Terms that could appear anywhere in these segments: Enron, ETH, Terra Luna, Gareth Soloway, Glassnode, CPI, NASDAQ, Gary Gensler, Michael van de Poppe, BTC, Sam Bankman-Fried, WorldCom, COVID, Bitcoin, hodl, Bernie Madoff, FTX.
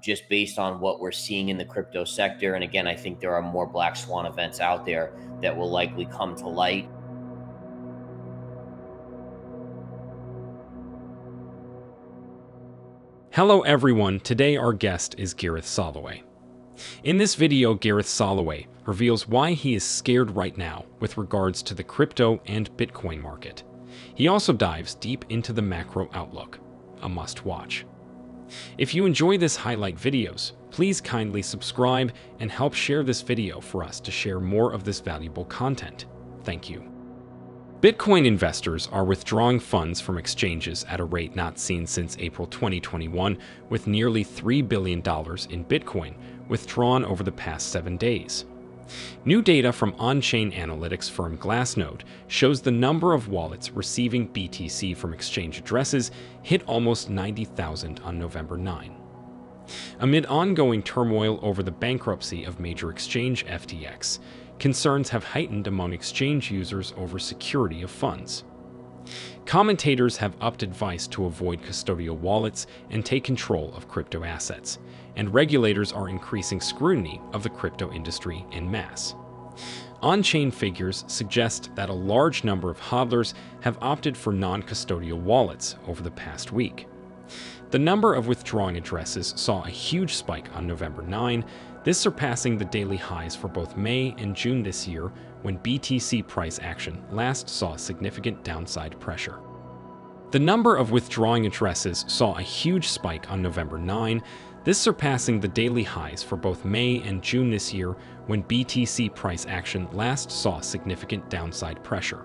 just based on what we're seeing in the crypto sector. And again, I think there are more black swan events out there that will likely come to light. Hello everyone, today our guest is Gareth Soloway. In this video, Gareth Soloway reveals why he is scared right now with regards to the crypto and Bitcoin market. He also dives deep into the macro outlook, a must-watch. If you enjoy this highlight videos, please kindly subscribe and help share this video for us to share more of this valuable content. Thank you. Bitcoin investors are withdrawing funds from exchanges at a rate not seen since April 2021, with nearly $3 billion in Bitcoin withdrawn over the past 7 days. New data from on-chain analytics firm Glassnode shows the number of wallets receiving BTC from exchange addresses hit almost 90,000 on November 9. Amid ongoing turmoil over the bankruptcy of major exchange FTX, concerns have heightened among exchange users over security of funds. Commentators have upped advice to avoid custodial wallets and take control of crypto assets, and regulators are increasing scrutiny of the crypto industry en masse. On-chain figures suggest that a large number of hodlers have opted for non-custodial wallets over the past week. The number of withdrawing addresses saw a huge spike on November 9, this surpassing the daily highs for both May and June this year, when BTC price action last saw significant downside pressure. The number of withdrawing addresses saw a huge spike on November 9, this surpassing the daily highs for both May and June this year, when BTC price action last saw significant downside pressure.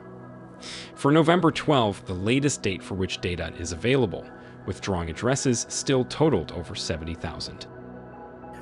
For November 12, the latest date for which data is available, withdrawing addresses still totaled over 70,000.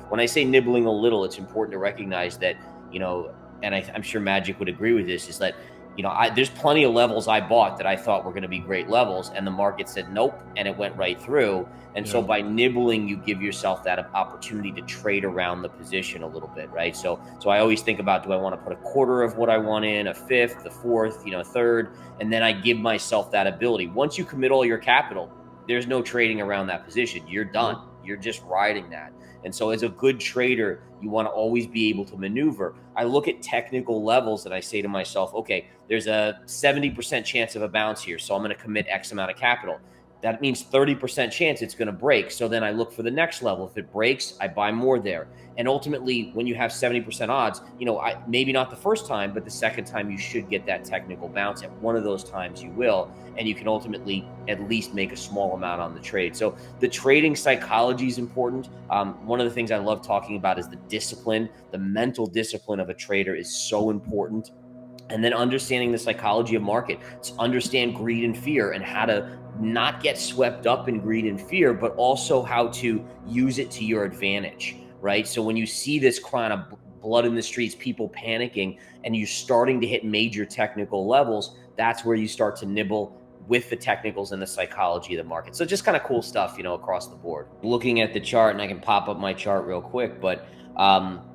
When I say nibbling a little, it's important to recognize that, you know, and I'm sure Magic would agree with this, is that, you know, there's plenty of levels I bought that I thought were going to be great levels, and the market said nope, and it went right through. And so by nibbling, you give yourself that opportunity to trade around the position a little bit, right? So I always think about, do I want to put a quarter of what I want in, a fifth, a fourth, you know, a third, and then I give myself that ability. Once you commit all your capital, there's no trading around that position. You're done. You're just riding that. And so as a good trader, you want to always be able to maneuver. I look at technical levels and I say to myself, okay, there's a 70% chance of a bounce here, so I'm going to commit X amount of capital. That means 30% chance it's going to break. So then I look for the next level. If it breaks, I buy more there. And ultimately, when you have 70% odds, you know, maybe not the first time, but the second time you should get that technical bounce. At one of those times you will, and you can ultimately at least make a small amount on the trade. So the trading psychology is important. One of the things I love talking about is the discipline. The mental discipline of a trader is so important. And then understanding the psychology of market, to understand greed and fear and how to not get swept up in greed and fear, but also how to use it to your advantage, right? So when you see this kind of blood in the streets, people panicking, and you're starting to hit major technical levels, that's where you start to nibble with the technicals and the psychology of the market. So just kind of cool stuff, you know, across the board. Looking at the chart, and I can pop up my chart real quick, but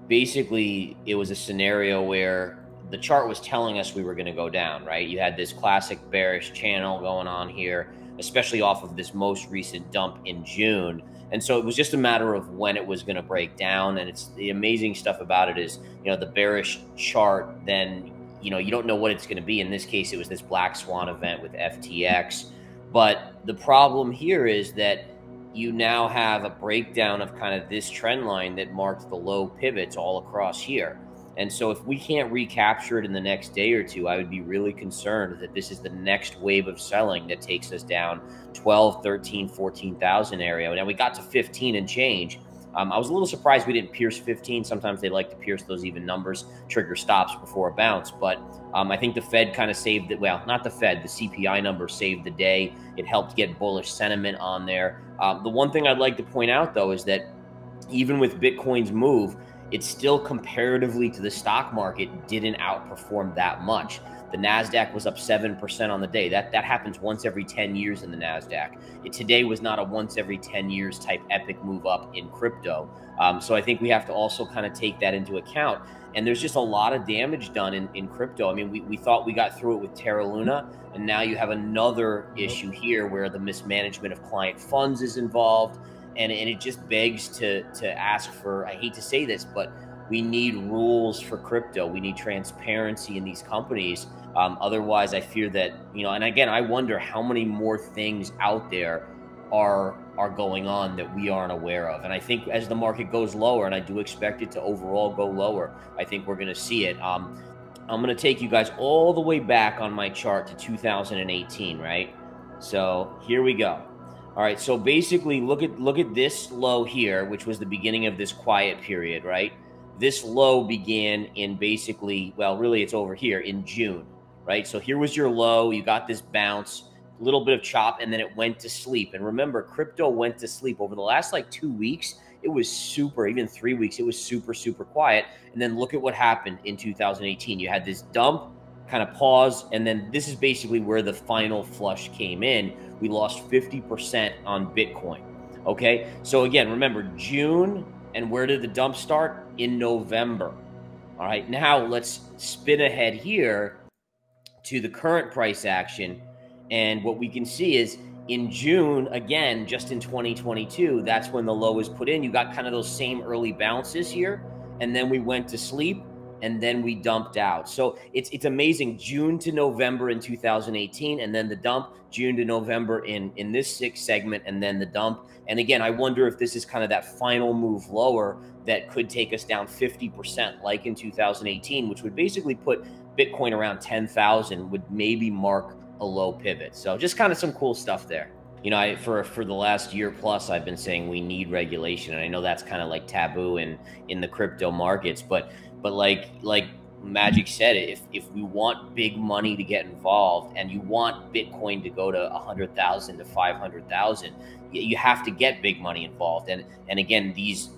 basically it was a scenario where the chart was telling us we were going to go down, right? You had this classic bearish channel going on here, especially off of this most recent dump in June. And so it was just a matter of when it was going to break down. And it's the amazing stuff about it is, you know, the bearish chart, then, you know, you don't know what it's going to be. In this case, it was this black swan event with FTX. But the problem here is that you now have a breakdown of kind of this trend line that marked the low pivots all across here. And so if we can't recapture it in the next day or two, I would be really concerned that this is the next wave of selling that takes us down 12, 13, 14,000 area. Now we got to 15 and change. I was a little surprised we didn't pierce 15. Sometimes they like to pierce those even numbers, trigger stops before a bounce. But I think the Fed kind of saved it. Well, not the Fed, the CPI number saved the day. It helped get bullish sentiment on there. The one thing I'd like to point out, though, is that even with Bitcoin's move, it still comparatively to the stock market didn't outperform that much. The NASDAQ was up 7% on the day. That happens once every 10 years in the NASDAQ. Today was not a once every 10 years type epic move up in crypto. So I think we have to also kind of take that into account. And there's just a lot of damage done in crypto. I mean, we thought we got through it with Terra Luna, and now you have another issue here where the mismanagement of client funds is involved. And it just begs to ask for, I hate to say this, but we need rules for crypto. We need transparency in these companies. Otherwise, I fear that, you know, and again, I wonder how many more things out there are going on that we aren't aware of. And I think as the market goes lower, and I do expect it to overall go lower, I think we're going to see it. I'm going to take you guys all the way back on my chart to 2018, right? So here we go. All right, so basically look at this low here, which was the beginning of this quiet period, right? This low began in basically, well, really it's over here in June, right? So here was your low, you got this bounce, a little bit of chop, and then it went to sleep. And remember, crypto went to sleep over the last like 2 weeks. It was super, even 3 weeks, it was super, super quiet. And then look at what happened in 2018. You had this dump, kind of pause, and then this is basically where the final flush came in. We lost 50% on Bitcoin, okay? So again, remember June, and where did the dump start? In November. All right, now let's spin ahead here to the current price action. And what we can see is in June, again, just in 2022, that's when the low is put in. You got kind of those same early bounces here, and then we went to sleep, and then we dumped out. So it's amazing, June to November in 2018, and then the dump, June to November in this sixth segment, and then the dump. And again, I wonder if this is kind of that final move lower that could take us down 50% like in 2018, which would basically put Bitcoin around 10,000, would maybe mark a low pivot. So just kind of some cool stuff there. You know, for the last year plus, I've been saying we need regulation. And I know that's kind of like taboo in the crypto markets, but like Magic said, if we want big money to get involved and you want Bitcoin to go to 100,000 to 500,000, you have to get big money involved. And again, these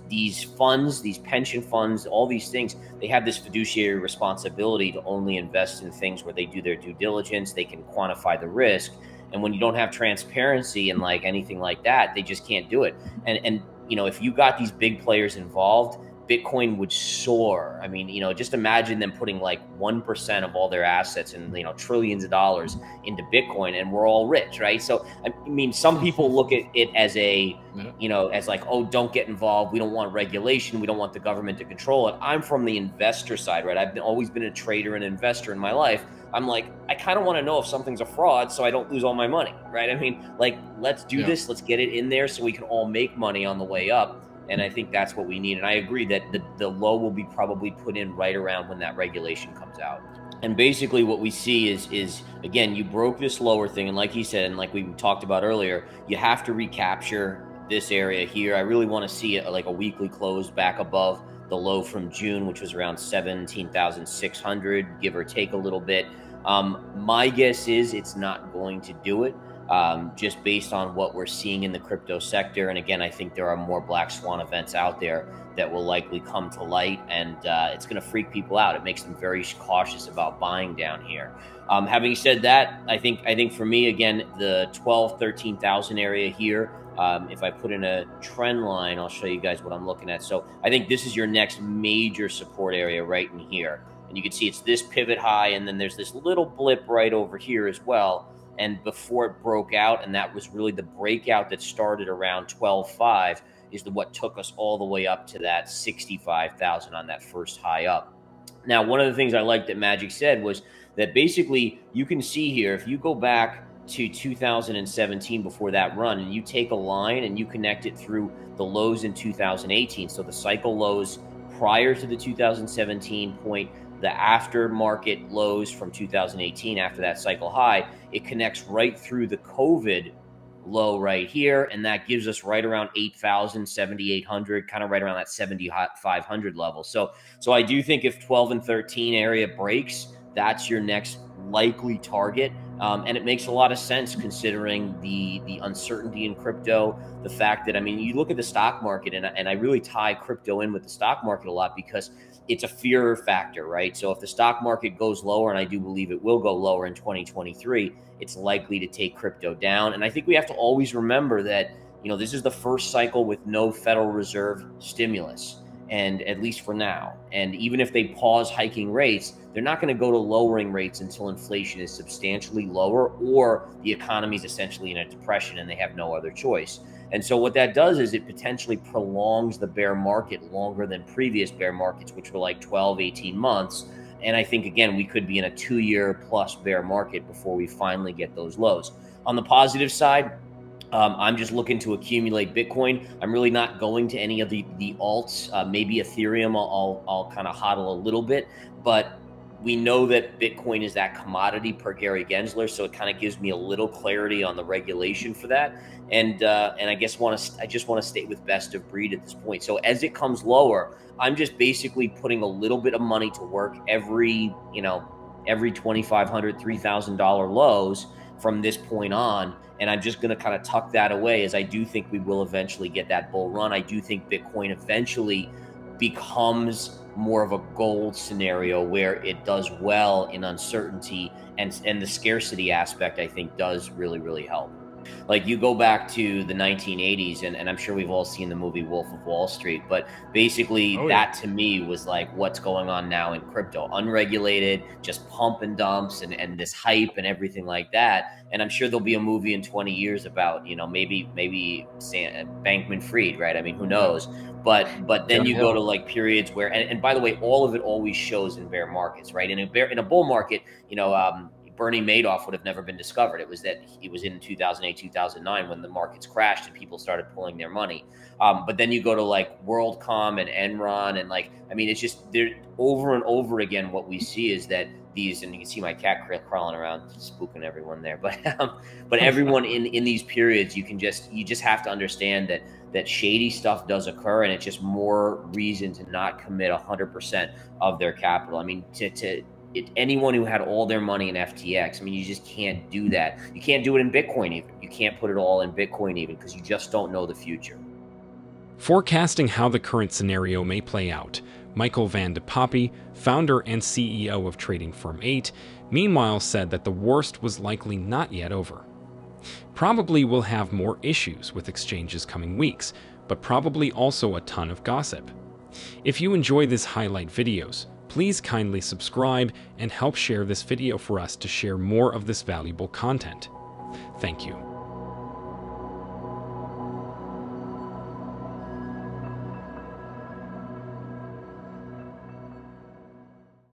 funds, these pension funds, all these things, they have this fiduciary responsibility to only invest in things where they do their due diligence, they can quantify the risk. And when you don't have transparency and like anything like that, they just can't do it. And you know, if you got these big players involved, Bitcoin would soar. I mean, you know, just imagine them putting like 1% of all their assets and, you know, trillions of dollars into Bitcoin, and we're all rich, right? So, I mean, some people look at it as a, you know, as like, oh, don't get involved. We don't want regulation. We don't want the government to control it. I'm from the investor side, right? I've always been a trader and investor in my life. I'm like, I kind of want to know if something's a fraud so I don't lose all my money, right? I mean, like, let's do this. Let's get it in there so we can all make money on the way up. And I think that's what we need. And I agree that the low will be probably put in right around when that regulation comes out. And basically what we see is again, you broke this lower thing. And like he said, and like we talked about earlier, you have to recapture this area here. I really want to see it like a weekly close back above the low from June, which was around 17,600, give or take a little bit. My guess is it's not going to do it. Just based on what we're seeing in the crypto sector. And again, I think there are more black swan events out there that will likely come to light, and it's going to freak people out. It makes them very cautious about buying down here. Having said that, I think for me, again, the 12, 13,000 area here, if I put in a trend line, I'll show you guys what I'm looking at. So I think this is your next major support area right in here. And you can see it's this pivot high, and then there's this little blip right over here as well. And before it broke out, and that was really the breakout that started around 12.5 is what took us all the way up to that 65,000 on that first high up. Now, one of the things I liked that Magic said was that basically you can see here, if you go back to 2017 before that run, and you take a line and you connect it through the lows in 2018, so the cycle lows prior to the 2017 point, the aftermarket lows from 2018 after that cycle high, it connects right through the COVID low right here. And that gives us right around 8,000, 7,800, kind of right around that 7,500 level. So I do think if 12 and 13 area breaks, that's your next likely target. And it makes a lot of sense considering the uncertainty in crypto, the fact that, I mean, you look at the stock market, and I really tie crypto in with the stock market a lot because it's a fear factor, right? So if the stock market goes lower, and I do believe it will go lower in 2023, it's likely to take crypto down. And I think we have to always remember that, you know, this is the first cycle with no Federal Reserve stimulus, and at least for now. And even if they pause hiking rates, they're not going to go to lowering rates until inflation is substantially lower or the economy is essentially in a depression and they have no other choice. And so what that does is it potentially prolongs the bear market longer than previous bear markets, which were like 12, 18 months. And I think, again, we could be in a 2 year plus bear market before we finally get those lows. On the positive side, I'm just looking to accumulate Bitcoin. I'm really not going to any of the alts, maybe Ethereum. I'll kind of hodl a little bit, but we know that Bitcoin is that commodity per Gary Gensler, so it kind of gives me a little clarity on the regulation for that. And I guess I just want to stay with best of breed at this point. So as it comes lower, I'm just basically putting a little bit of money to work every $2,500, $3,000 lows from this point on. And I'm just going to kind of tuck that away, as I do think we will eventually get that bull run. I do think Bitcoin eventually becomes more of a gold scenario where it does well in uncertainty, and the scarcity aspect, I think, does really, really help. Like, you go back to the 1980s, and I'm sure we've all seen the movie Wolf of Wall Street, but basically that to me was like what's going on now in crypto. Unregulated, just pump and dumps and this hype and everything like that. And I'm sure there'll be a movie in 20 years about, you know, maybe Sam Bankman-Fried, right? I mean, who knows? But then you go to like periods where, and by the way, all of it always shows in bear markets, right? In a bull market, you know, Bernie Madoff would have never been discovered. It was in 2008, 2009 when the markets crashed and people started pulling their money. But then you go to like WorldCom and Enron, and like, I mean, it's just there over and over again. What we see is that these, and you can see my cat crawling around, spooking everyone there. But everyone in these periods, you just have to understand that shady stuff does occur, and it's just more reason to not commit 100% of their capital. I mean, anyone who had all their money in FTX, I mean, you just can't do that. You can't do it in Bitcoin even. You can't put it all in Bitcoin even, because you just don't know the future. Forecasting how the current scenario may play out, Michael van de Poppe, founder and CEO of trading firm 8, meanwhile said that the worst was likely not yet over. Probably will have more issues with exchanges coming weeks, but probably also a ton of gossip. If you enjoy this highlight videos, please kindly subscribe and help share this video for us to share more of this valuable content. Thank you.